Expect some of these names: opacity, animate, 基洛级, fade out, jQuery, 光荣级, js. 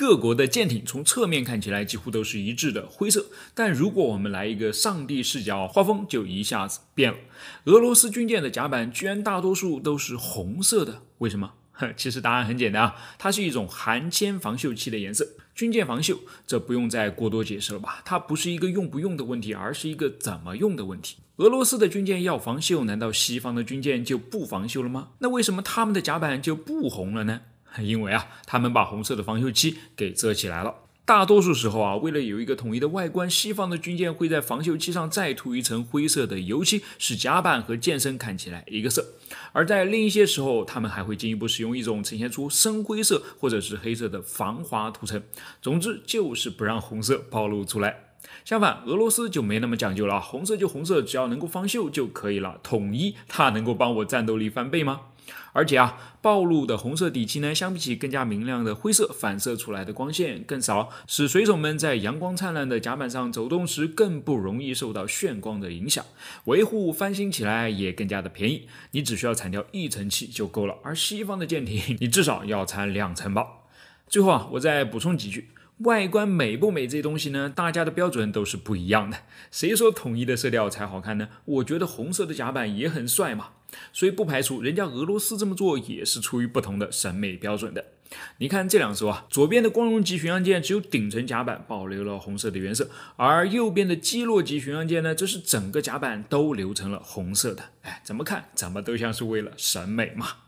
各国的舰艇从侧面看起来几乎都是一致的灰色，但如果我们来一个上帝视角，画风就一下子变了。俄罗斯军舰的甲板居然大多数都是红色的，为什么？其实答案很简单啊，它是一种含铅防锈漆的颜色。军舰防锈，这不用再过多解释了吧？它不是一个用不用的问题，而是一个怎么用的问题。俄罗斯的军舰要防锈，难道西方的军舰就不防锈了吗？那为什么他们的甲板就不红了呢？因为啊，他们把红色的防锈漆给遮起来了。大多数时候啊，为了有一个统一的外观，西方的军舰会在防锈漆上再涂一层灰色的油漆，使甲板和舰身看起来一个色。而在另一些时候，他们还会进一步使用一种呈现出深灰色或者是黑色的防滑涂层。总之，就是不让红色暴露出来。相反，俄罗斯就没那么讲究了，红色就红色，只要能够防锈就可以了。统一，它能够帮我战斗力翻倍吗？而且啊，暴露的红色底漆呢，相比起更加明亮的灰色，反射出来的光线更少，使水手们在阳光灿烂的甲板上走动时更不容易受到眩光的影响，维护翻新起来也更加的便宜，你只需要铲掉一层漆就够了。而西方的舰艇，你至少要铲2层吧。最后啊，我再补充几句。外观美不美这东西呢，大家的标准都是不一样的。谁说统一的色调才好看呢？我觉得红色的甲板也很帅嘛，所以不排除人家俄罗斯这么做也是出于不同的审美标准的。你看这两艘啊，左边的光荣级巡洋舰只有顶层甲板保留了红色的原色，而右边的基洛级巡洋舰呢，这是整个甲板都留成了红色的。哎，怎么看怎么都像是为了审美嘛。